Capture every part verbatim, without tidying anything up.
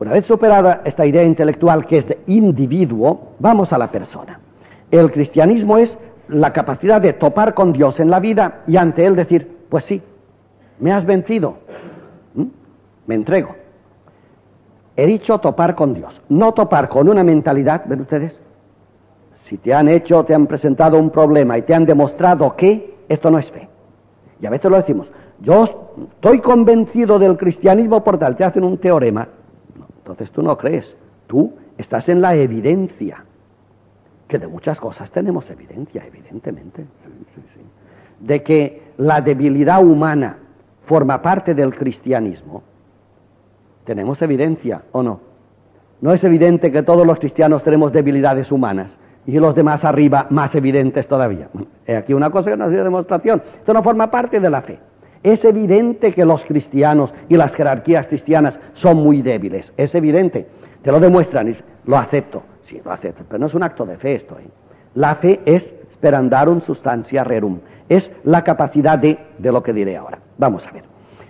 Una vez superada esta idea intelectual que es de individuo, vamos a la persona. El cristianismo es la capacidad de topar con Dios en la vida y ante Él decir, pues sí, me has vencido, ¿Mm? me entrego. He dicho topar con Dios, no topar con una mentalidad, ¿ven ustedes? Si te han hecho, te han presentado un problema y te han demostrado que esto no es fe. Y a veces lo decimos, yo estoy convencido del cristianismo por tal, te hacen un teorema. Entonces tú no crees, tú estás en la evidencia, que de muchas cosas tenemos evidencia, evidentemente, sí, sí, sí. de que la debilidad humana forma parte del cristianismo, tenemos evidencia, ¿o no? No es evidente que todos los cristianos tenemos debilidades humanas, y los demás arriba más evidentes todavía. He aquí una cosa que no ha sido demostración, esto no forma parte de la fe. Es evidente que los cristianos y las jerarquías cristianas son muy débiles. Es evidente. Te lo demuestran y lo acepto. Sí, lo acepto, pero no es un acto de fe esto. ¿eh? La fe es sperandarum substantia rerum. Es la capacidad de, de lo que diré ahora. Vamos a ver.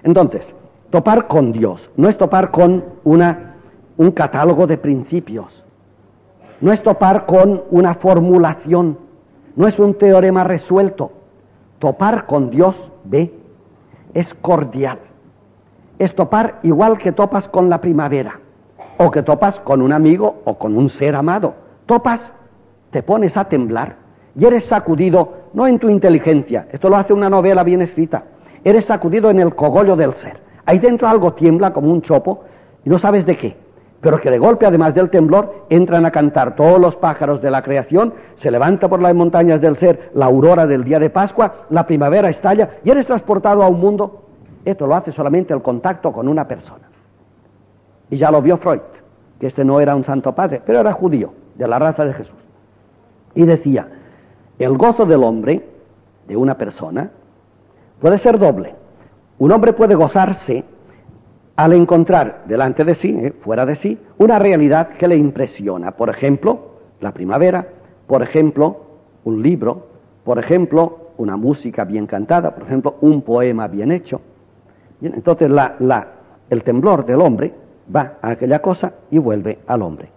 Entonces, topar con Dios. No es topar con una, un catálogo de principios. No es topar con una formulación. No es un teorema resuelto. Topar con Dios, ve, es cordial, es topar igual que topas con la primavera, o que topas con un amigo o con un ser amado. Topas, te pones a temblar y eres sacudido, no en tu inteligencia, esto lo hace una novela bien escrita, eres sacudido en el cogollo del ser. Ahí dentro algo tiembla como un chopo y no sabes de qué, pero que de golpe, además del temblor, entran a cantar todos los pájaros de la creación, se levanta por las montañas del ser la aurora del día de Pascua, la primavera estalla y eres transportado a un mundo. Esto lo hace solamente el contacto con una persona. Y ya lo vio Freud, que este no era un santo padre, pero era judío, de la raza de Jesús. Y decía, el gozo del hombre, de una persona, puede ser doble. Un hombre puede gozarse al encontrar delante de sí, eh, fuera de sí, una realidad que le impresiona. Por ejemplo, la primavera, por ejemplo, un libro, por ejemplo, una música bien cantada, por ejemplo, un poema bien hecho. Bien, entonces la, la, el temblor del hombre va a aquella cosa y vuelve al hombre.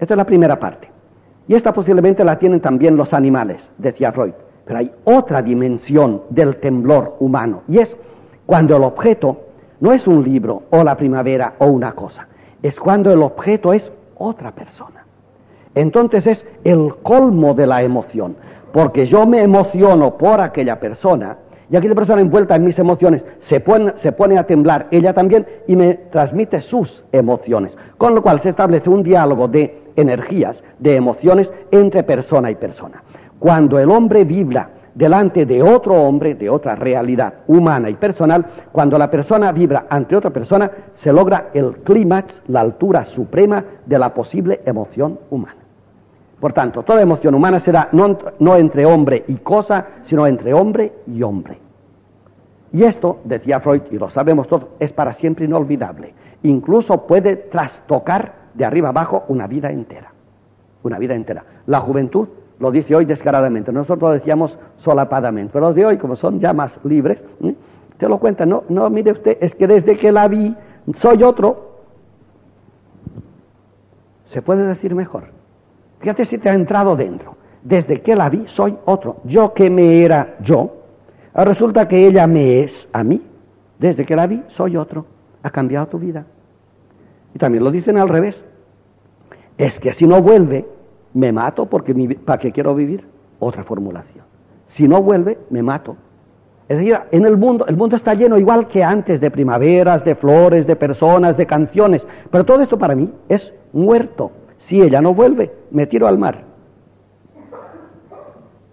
Esta es la primera parte. Y esta posiblemente la tienen también los animales, decía Freud. Pero hay otra dimensión del temblor humano, y es cuando el objeto no es un libro, o la primavera, o una cosa. Es cuando el objeto es otra persona. Entonces es el colmo de la emoción, porque yo me emociono por aquella persona, y aquella persona envuelta en mis emociones se pone, se pone a temblar ella también y me transmite sus emociones. Con lo cual se establece un diálogo de energías, de emociones, entre persona y persona. Cuando el hombre vibra delante de otro hombre, de otra realidad humana y personal, cuando la persona vibra ante otra persona, se logra el clímax, la altura suprema de la posible emoción humana. Por tanto, toda emoción humana será no, no entre hombre y cosa, sino entre hombre y hombre. Y esto, decía Freud, y lo sabemos todos, es para siempre inolvidable. Incluso puede trastocar de arriba abajo una vida entera. Una vida entera. La juventud lo dice hoy descaradamente, nosotros lo decíamos solapadamente, pero los de hoy, como son ya más libres, ¿eh? te lo cuentan, no, no, mire usted, es que desde que la vi, soy otro. Se puede decir mejor, fíjate si te ha entrado dentro, desde que la vi, soy otro, yo que me era yo, resulta que ella me es a mí, desde que la vi, soy otro, ha cambiado tu vida. Y también lo dicen al revés, es que si no vuelve, me mato porque mi, ¿para qué quiero vivir? Otra formulación. Si no vuelve, me mato. Es decir, en el mundo, el mundo está lleno igual que antes de primaveras, de flores, de personas, de canciones. Pero todo esto para mí es muerto. Si ella no vuelve, me tiro al mar.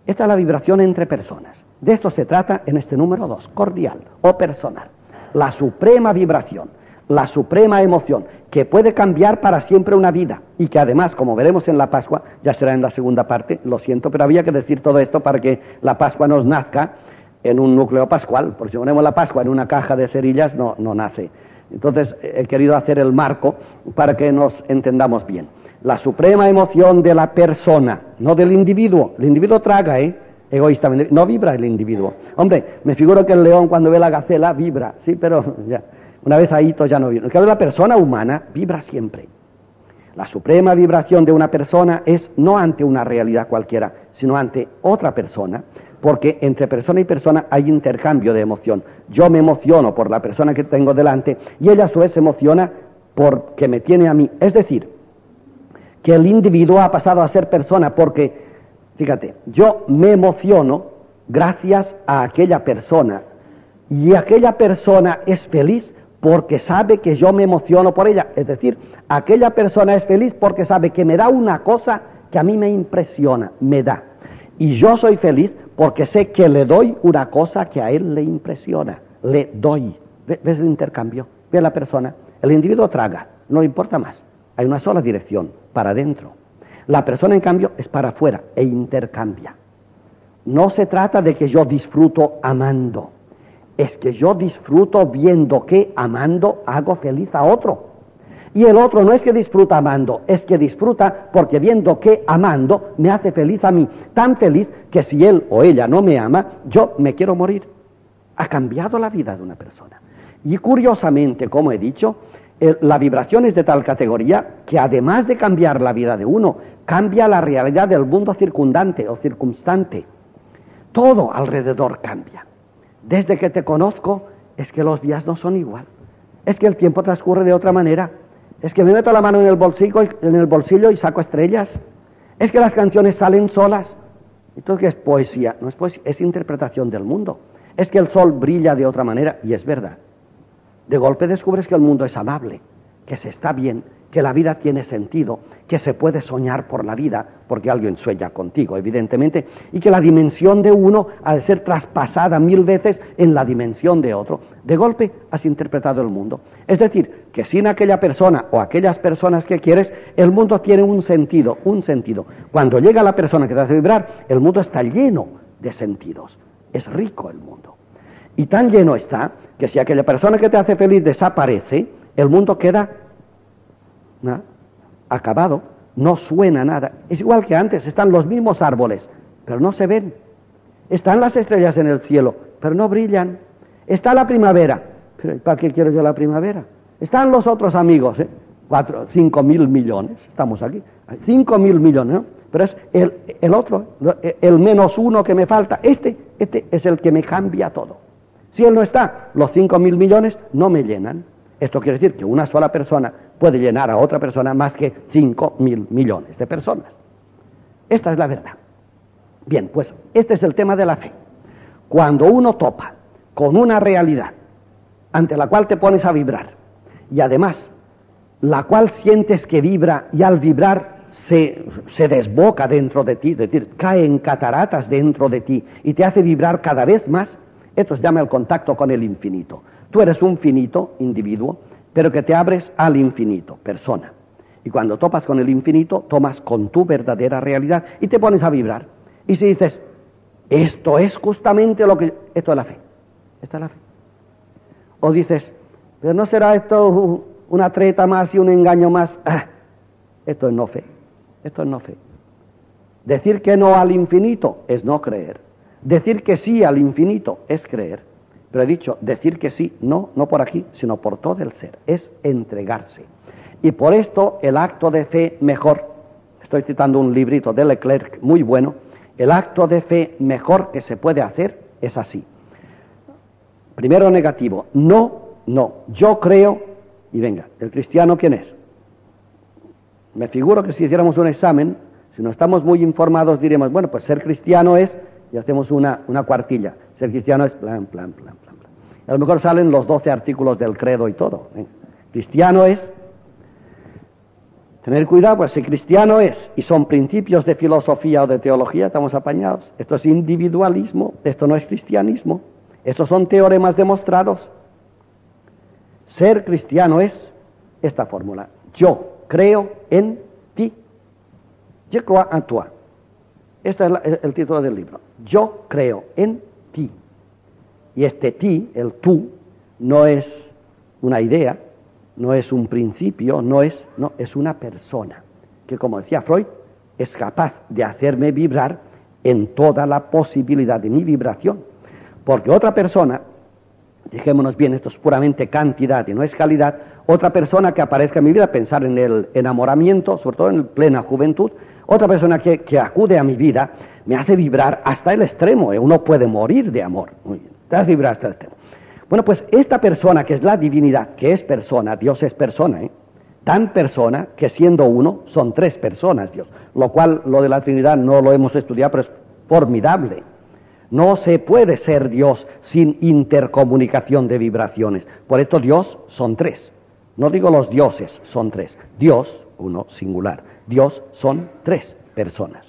Esta es la vibración entre personas. De esto se trata en este número dos, cordial o personal. La suprema vibración, la suprema emoción, que puede cambiar para siempre una vida y que además, como veremos en la Pascua, ya será en la segunda parte, lo siento, pero había que decir todo esto para que la Pascua nos nazca en un núcleo pascual, porque si ponemos la Pascua en una caja de cerillas no, no nace. Entonces he querido hacer el marco para que nos entendamos bien. La suprema emoción de la persona, no del individuo. El individuo traga, ¿eh? egoístamente, no vibra el individuo. Hombre, me figuro que el león cuando ve la gacela vibra, sí, pero ya... Una vez ahí, todos ya no vieron. Claro, la persona humana vibra siempre. La suprema vibración de una persona es no ante una realidad cualquiera, sino ante otra persona, porque entre persona y persona hay intercambio de emoción. Yo me emociono por la persona que tengo delante y ella a su vez se emociona porque me tiene a mí. Es decir, que el individuo ha pasado a ser persona porque, fíjate, yo me emociono gracias a aquella persona y aquella persona es feliz porque sabe que yo me emociono por ella. Es decir, aquella persona es feliz porque sabe que me da una cosa que a mí me impresiona, me da. Y yo soy feliz porque sé que le doy una cosa que a él le impresiona, le doy. ¿Ves el intercambio? ¿Ves la persona? El individuo traga, no le importa más. Hay una sola dirección, para adentro. La persona, en cambio, es para afuera e intercambia. No se trata de que yo disfruto amando. Es que yo disfruto viendo que amando hago feliz a otro. Y el otro no es que disfruta amando, es que disfruta porque viendo que amando me hace feliz a mí. Tan feliz que si él o ella no me ama, yo me quiero morir. Ha cambiado la vida de una persona. Y curiosamente, como he dicho, el, la vibración es de tal categoría que además de cambiar la vida de uno, cambia la realidad del mundo circundante o circunstante. Todo alrededor cambia. Desde que te conozco, es que los días no son igual. Es que el tiempo transcurre de otra manera. Es que me meto la mano en el bolsillo, en el bolsillo y saco estrellas. Es que las canciones salen solas. Entonces, ¿qué es poesía? No es poesía, es interpretación del mundo. Es que el sol brilla de otra manera, y es verdad. De golpe descubres que el mundo es amable, que se está bien, que la vida tiene sentido, que se puede soñar por la vida, porque alguien sueña contigo, evidentemente, y que la dimensión de uno ha de ser traspasada mil veces en la dimensión de otro. De golpe has interpretado el mundo. Es decir, que sin aquella persona o aquellas personas que quieres, el mundo tiene un sentido, un sentido. Cuando llega la persona que te hace vibrar, el mundo está lleno de sentidos. Es rico el mundo. Y tan lleno está que si aquella persona que te hace feliz desaparece, el mundo queda, ¿no?, acabado, no suena nada. Es igual que antes, están los mismos árboles, pero no se ven. Están las estrellas en el cielo, pero no brillan. Está la primavera, pero ¿para qué quiero yo la primavera? Están los otros amigos, ¿eh? Cuatro, cinco mil millones, estamos aquí, cinco mil millones, ¿no? Pero es el, el otro, el menos uno que me falta. Este, este es el que me cambia todo. Si él no está, los cinco mil millones no me llenan. Esto quiere decir que una sola persona puede llenar a otra persona más que cinco mil millones de personas. Esta es la verdad. Bien, pues este es el tema de la fe. Cuando uno topa con una realidad ante la cual te pones a vibrar y además la cual sientes que vibra y al vibrar se, se desboca dentro de ti, es decir, cae en cataratas dentro de ti y te hace vibrar cada vez más, esto se llama el contacto con el infinito. Tú eres un finito individuo, pero que te abres al infinito, persona. Y cuando topas con el infinito, tomas con tu verdadera realidad y te pones a vibrar. Y si dices, esto es justamente lo que... Esto es la fe. Esta es la fe. O dices, pero ¿no será esto una treta más y un engaño más? Ah, esto es no fe. Esto es no fe. Decir que no al infinito es no creer. Decir que sí al infinito es creer. Pero he dicho, decir que sí, no, no por aquí, sino por todo el ser. Es entregarse. Y por esto el acto de fe mejor, estoy citando un librito de Leclerc muy bueno, el acto de fe mejor que se puede hacer es así. Primero negativo, no, no, yo creo, y venga, ¿el cristiano quién es? Me figuro que si hiciéramos un examen, si no estamos muy informados diríamos, bueno, pues ser cristiano es, y hacemos una, una cuartilla, ser cristiano es plan, plan, plan. A lo mejor salen los doce artículos del credo y todo. ¿eh? Cristiano es, tener cuidado, pues si cristiano es, y son principios de filosofía o de teología, estamos apañados. Esto es individualismo, esto no es cristianismo. Estos son teoremas demostrados. Ser cristiano es esta fórmula. Yo creo en ti. Je crois en toi. Este es la, el, el título del libro. Yo creo en ti. Y este ti, el tú, no es una idea, no es un principio, no es, no, es una persona que, como decía Freud, es capaz de hacerme vibrar en toda la posibilidad de mi vibración. Porque otra persona Fijémonos bien, esto es puramente cantidad y no es calidad. Otra persona que aparezca en mi vida, pensar en el enamoramiento, sobre todo en plena juventud, otra persona que, que acude a mi vida me hace vibrar hasta el extremo. Uno puede morir de amor. Muy bien, te hace vibrar hasta el extremo. Bueno, pues esta persona que es la divinidad, que es persona, Dios es persona, ¿eh? Tan persona que siendo uno son tres personas Dios, lo cual lo de la Trinidad no lo hemos estudiado, pero es formidable. No se puede ser Dios sin intercomunicación de vibraciones. Por esto Dios son tres. No digo los dioses, son tres. Dios, uno singular. Dios son tres personas.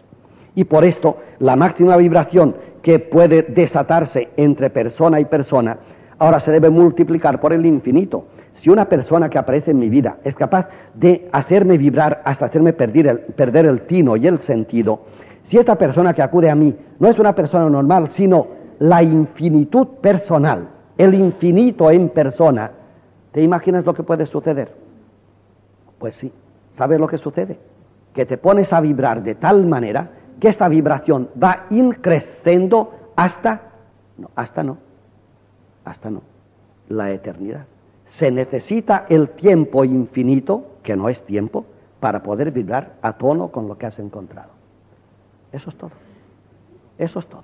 Y por esto la máxima vibración que puede desatarse entre persona y persona, ahora se debe multiplicar por el infinito. Si una persona que aparece en mi vida es capaz de hacerme vibrar hasta hacerme perder el, perder el tino y el sentido, si esta persona que acude a mí no es una persona normal, sino la infinitud personal, el infinito en persona, ¿te imaginas lo que puede suceder? Pues sí, ¿sabes lo que sucede? Que te pones a vibrar de tal manera que esta vibración va increciendo hasta, no, hasta no, hasta no, la eternidad. Se necesita el tiempo infinito, que no es tiempo, para poder vibrar a tono con lo que has encontrado. Eso es todo. Eso es todo.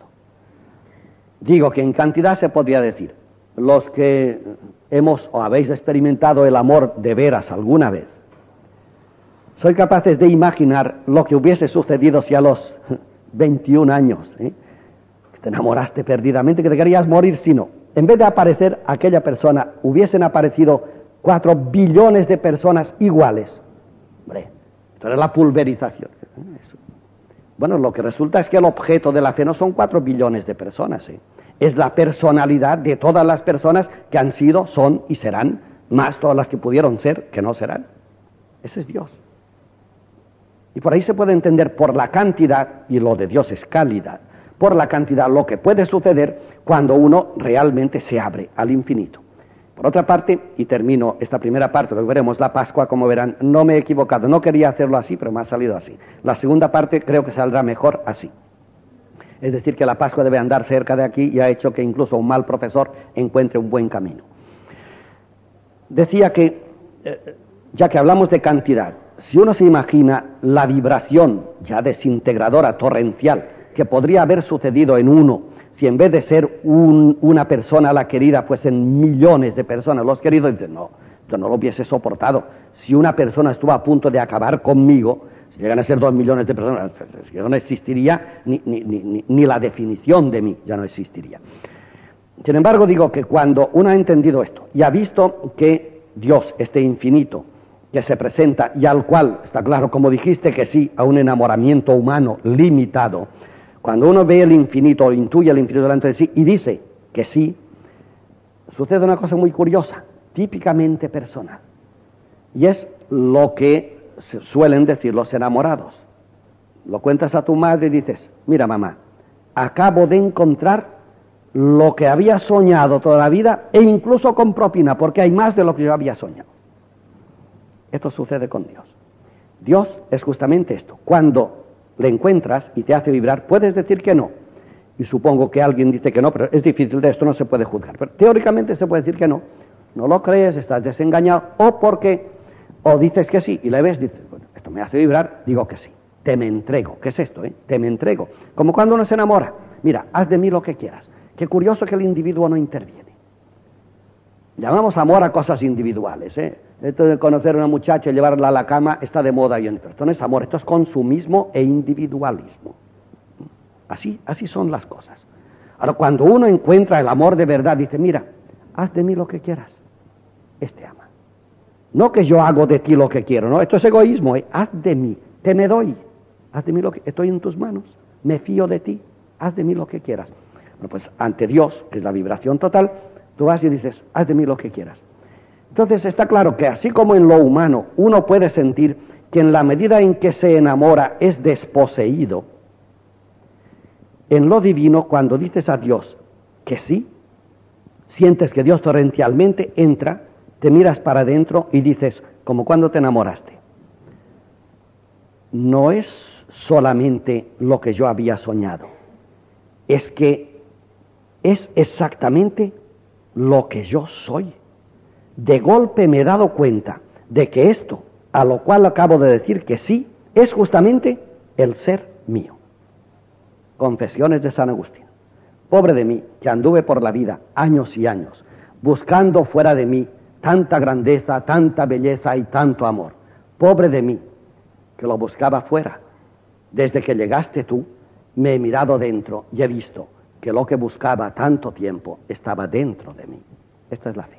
Digo que en cantidad se podría decir, los que hemos o habéis experimentado el amor de veras alguna vez, sois capaces de imaginar lo que hubiese sucedido si a los veintiún años, ¿eh? que te enamoraste perdidamente, que te querías morir, si no, en vez de aparecer aquella persona, hubiesen aparecido cuatro billones de personas iguales. Hombre, esto era la pulverización. Eso. Bueno, lo que resulta es que el objeto de la fe no son cuatro billones de personas, ¿eh? Es la personalidad de todas las personas que han sido, son y serán, más todas las que pudieron ser, que no serán. Ese es Dios. Y por ahí se puede entender por la cantidad, y lo de Dios es calidad, por la cantidad lo que puede suceder cuando uno realmente se abre al infinito. Por otra parte, y termino esta primera parte, lo veremos la Pascua, como verán, no me he equivocado, no quería hacerlo así, pero me ha salido así. La segunda parte creo que saldrá mejor así. Es decir, que la Pascua debe andar cerca de aquí y ha hecho que incluso un mal profesor encuentre un buen camino. Decía que, eh, ya que hablamos de cantidad, si uno se imagina la vibración ya desintegradora, torrencial, que podría haber sucedido en uno, si en vez de ser un, una persona la querida, fuesen millones de personas los queridos, dicen, no, yo no lo hubiese soportado. Si una persona estuvo a punto de acabar conmigo, si llegan a ser dos millones de personas, yo no existiría, ni, ni, ni, ni la definición de mí ya no existiría. Sin embargo, digo que cuando uno ha entendido esto y ha visto que Dios, este infinito, que se presenta y al cual, está claro, como dijiste que sí, a un enamoramiento humano limitado, cuando uno ve el infinito, o intuye el infinito delante de sí y dice que sí, sucede una cosa muy curiosa, típicamente personal. Y es lo que suelen decir los enamorados. Lo cuentas a tu madre y dices, mira mamá, acabo de encontrar lo que había soñado toda la vida e incluso con propina, porque hay más de lo que yo había soñado. Esto sucede con Dios. Dios es justamente esto. Cuando le encuentras y te hace vibrar, puedes decir que no. Y supongo que alguien dice que no, pero es difícil, de esto no se puede juzgar. Pero teóricamente se puede decir que no. No lo crees, estás desengañado, o porque, o dices que sí, y le ves, dices, bueno, esto me hace vibrar, digo que sí. Te me entrego. ¿Qué es esto, eh? Te me entrego. Como cuando uno se enamora. Mira, haz de mí lo que quieras. Qué curioso que el individuo no interviene. Llamamos amor a cosas individuales, ¿eh? Esto de conocer a una muchacha y llevarla a la cama está de moda y entonces esto no es amor, esto es consumismo e individualismo. Así, así son las cosas. Ahora, cuando uno encuentra el amor de verdad, dice, mira, haz de mí lo que quieras. Este ama. No que yo hago de ti lo que quiero, no, esto es egoísmo, ¿eh? Haz de mí, te me doy, haz de mí lo que estoy en tus manos, me fío de ti, haz de mí lo que quieras. Bueno, pues ante Dios, que es la vibración total, tú vas y dices, haz de mí lo que quieras. Entonces está claro que así como en lo humano uno puede sentir que en la medida en que se enamora es desposeído, en lo divino cuando dices a Dios que sí, sientes que Dios torrencialmente entra, te miras para adentro y dices, como cuando te enamoraste, no es solamente lo que yo había soñado, es que es exactamente lo que yo soy. De golpe me he dado cuenta de que esto, a lo cual acabo de decir que sí, es justamente el ser mío. Confesiones de San Agustín. Pobre de mí, que anduve por la vida años y años, buscando fuera de mí tanta grandeza, tanta belleza y tanto amor. Pobre de mí, que lo buscaba fuera. Desde que llegaste tú, me he mirado dentro y he visto que lo que buscaba tanto tiempo estaba dentro de mí. Esta es la fe.